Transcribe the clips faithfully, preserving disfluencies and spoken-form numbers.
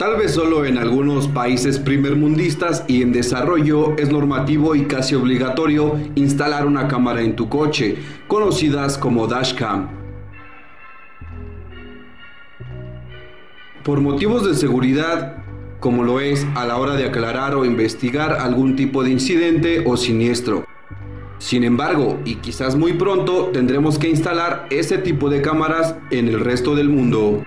Tal vez solo en algunos países primermundistas y en desarrollo es normativo y casi obligatorio instalar una cámara en tu coche, conocidas como dashcam. Por motivos de seguridad, como lo es a la hora de aclarar o investigar algún tipo de incidente o siniestro. Sin embargo, y quizás muy pronto, tendremos que instalar ese tipo de cámaras en el resto del mundo.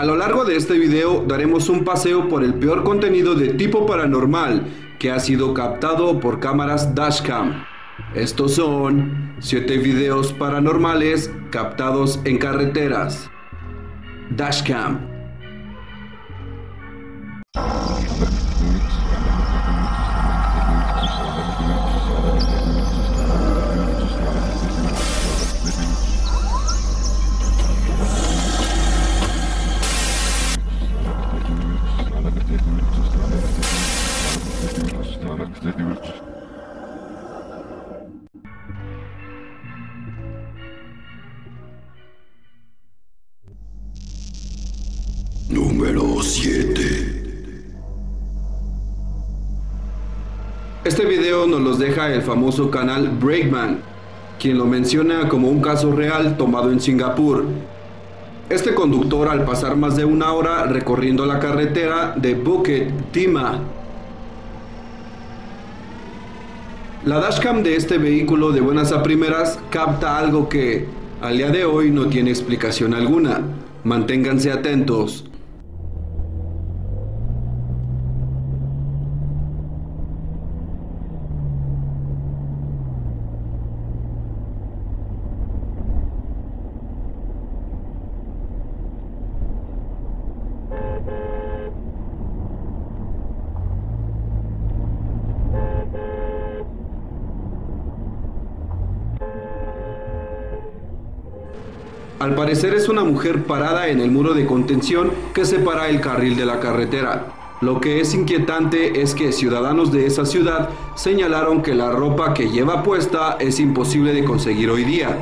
A lo largo de este video daremos un paseo por el peor contenido de tipo paranormal que ha sido captado por cámaras dashcam. Estos son siete videos paranormales captados en carreteras. Dashcam. Número siete. Este video nos los deja el famoso canal Breakman, quien lo menciona como un caso real tomado en Singapur. Este conductor, al pasar más de una hora recorriendo la carretera de Bukit Timah. La dashcam de este vehículo de buenas a primeras capta algo que al día de hoy no tiene explicación alguna. Manténganse atentos. Al parecer es una mujer parada en el muro de contención que separa el carril de la carretera. Lo que es inquietante es que ciudadanos de esa ciudad señalaron que la ropa que lleva puesta es imposible de conseguir hoy día.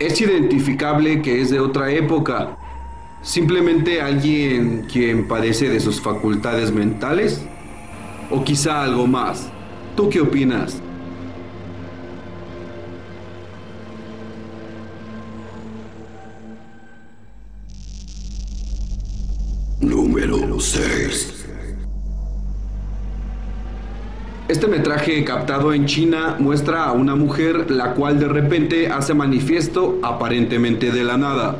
Es identificable que es de otra época. ¿Simplemente alguien quien padece de sus facultades mentales? ¿O quizá algo más? ¿Tú qué opinas? Número seis. Este metraje captado en China muestra a una mujer la cual de repente hace manifiesto aparentemente de la nada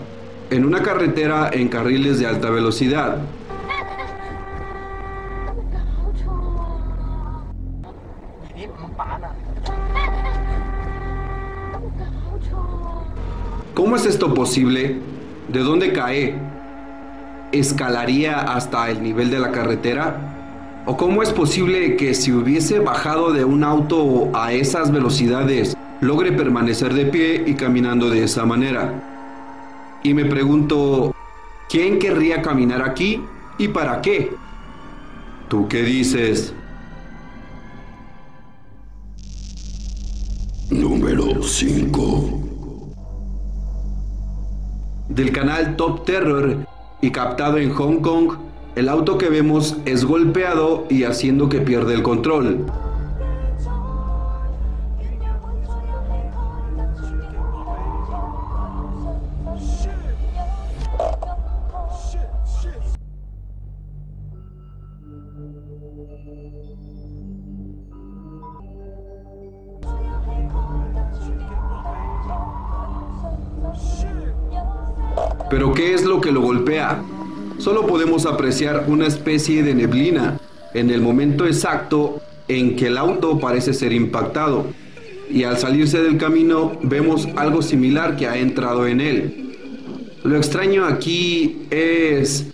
en una carretera en carriles de alta velocidad. ¿Cómo es esto posible? ¿De dónde cae? ¿Escalaría hasta el nivel de la carretera? ¿O cómo es posible que si hubiese bajado de un auto a esas velocidades, logre permanecer de pie y caminando de esa manera? Y me pregunto, ¿quién querría caminar aquí y para qué? ¿Tú qué dices? Número cinco. Del canal Top Terror y captado en Hong Kong, el auto que vemos es golpeado y haciendo que pierda el control. ¿Pero qué es lo que lo golpea? Solo podemos apreciar una especie de neblina en el momento exacto en que el auto parece ser impactado, y al salirse del camino vemos algo similar que ha entrado en él. Lo extraño aquí es...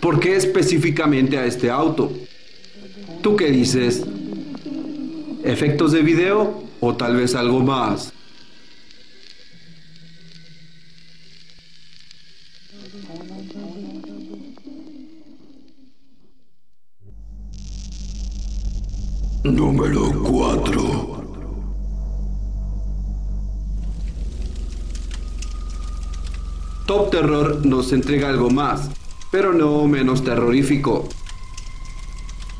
¿por qué específicamente a este auto? ¿Tú qué dices? ¿Efectos de video o tal vez algo más? Número cuatro. Top Terror nos entrega algo más, pero no menos terrorífico,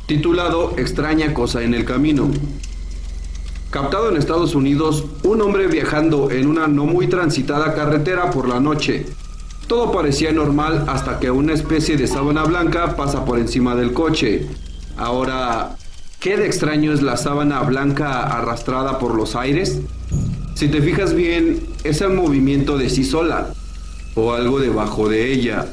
titulado Extraña cosa en el camino. Captado en Estados Unidos, un hombre viajando en una no muy transitada carretera por la noche. Todo parecía normal hasta que una especie de sábana blanca pasa por encima del coche. Ahora, ¿qué de extraño es la sábana blanca arrastrada por los aires? Si te fijas bien, es el movimiento de sí sola, o algo debajo de ella.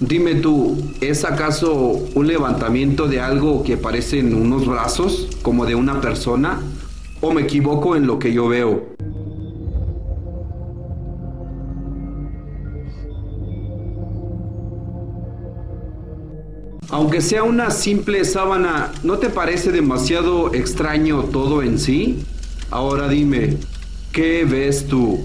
Dime tú, ¿es acaso un levantamiento de algo que parecen unos brazos, como de una persona? ¿O me equivoco en lo que yo veo? Aunque sea una simple sábana, ¿no te parece demasiado extraño todo en sí? Ahora dime, ¿qué ves tú?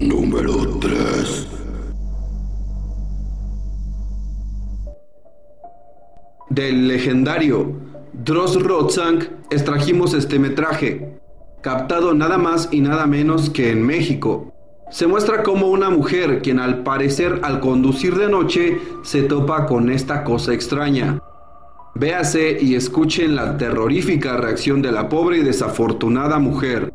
Número tres. Del legendario Dross Rotzank extrajimos este metraje, captado nada más y nada menos que en México. Se muestra como una mujer quien al parecer al conducir de noche se topa con esta cosa extraña. Véase y escuchen la terrorífica reacción de la pobre y desafortunada mujer.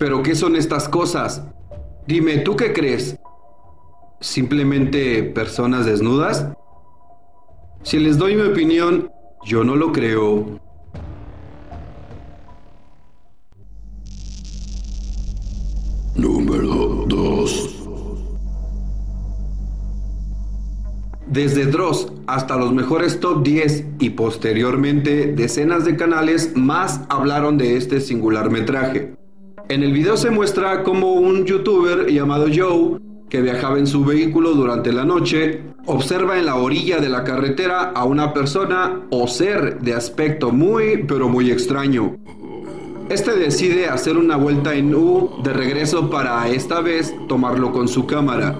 ¿Pero qué son estas cosas? Dime, ¿tú qué crees? ¿Simplemente personas desnudas? Si les doy mi opinión, yo no lo creo. Número dos. Desde Dross hasta los mejores top diez y posteriormente decenas de canales más hablaron de este singular metraje. En el video se muestra cómo un youtuber llamado Joe, que viajaba en su vehículo durante la noche, observa en la orilla de la carretera a una persona o ser de aspecto muy pero muy extraño. Este decide hacer una vuelta en U de regreso para esta vez tomarlo con su cámara.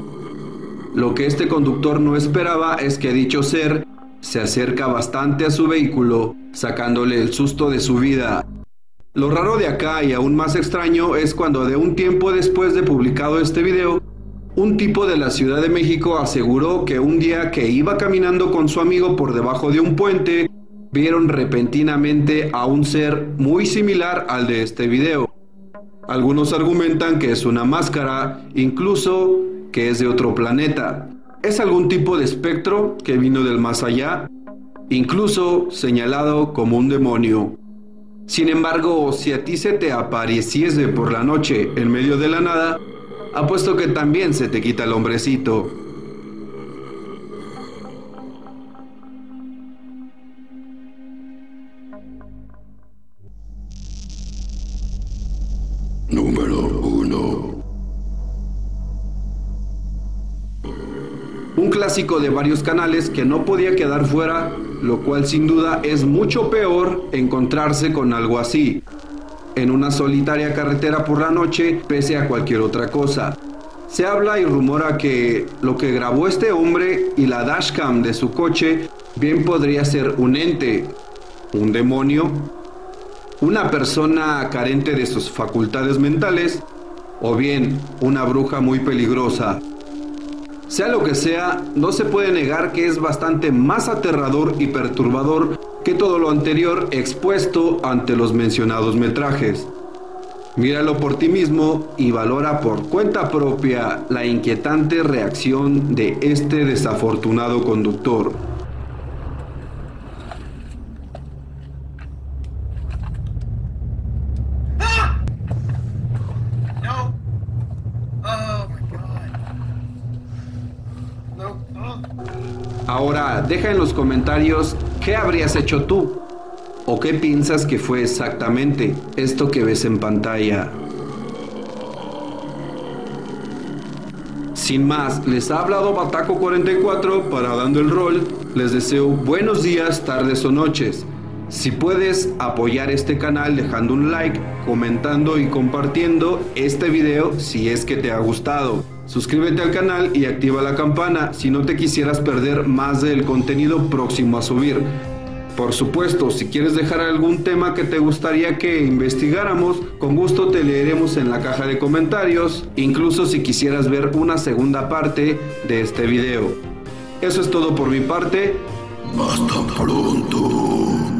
Lo que este conductor no esperaba es que dicho ser se acerca bastante a su vehículo, sacándole el susto de su vida. Lo raro de acá y aún más extraño es cuando de un tiempo después de publicado este video, un tipo de la Ciudad de México aseguró que un día que iba caminando con su amigo por debajo de un puente, vieron repentinamente a un ser muy similar al de este video. Algunos argumentan que es una máscara, incluso que es de otro planeta. Es algún tipo de espectro que vino del más allá, incluso señalado como un demonio. Sin embargo, si a ti se te apareciese por la noche en medio de la nada, apuesto que también se te quita el hombrecito. Número uno. Un clásico de varios canales que no podía quedar fuera, lo cual sin duda es mucho peor encontrarse con algo así, en una solitaria carretera por la noche, pese a cualquier otra cosa. Se habla y rumora que lo que grabó este hombre y la dashcam de su coche bien podría ser un ente, un demonio, una persona carente de sus facultades mentales, o bien una bruja muy peligrosa. Sea lo que sea, no se puede negar que es bastante más aterrador y perturbador que todo lo anterior expuesto ante los mencionados metrajes. Míralo por ti mismo y valora por cuenta propia la inquietante reacción de este desafortunado conductor. No. Oh. Ahora, deja en los comentarios qué habrías hecho tú o qué piensas que fue exactamente esto que ves en pantalla. Sin más, les ha hablado Bataco cuarenta y cuatro para Dando el Rol. Les deseo buenos días, tardes o noches. Si puedes apoyar este canal dejando un like, comentando y compartiendo este video si es que te ha gustado. Suscríbete al canal y activa la campana si no te quisieras perder más del contenido próximo a subir. Por supuesto, si quieres dejar algún tema que te gustaría que investigáramos, con gusto te leeremos en la caja de comentarios, incluso si quisieras ver una segunda parte de este video. Eso es todo por mi parte. Hasta pronto.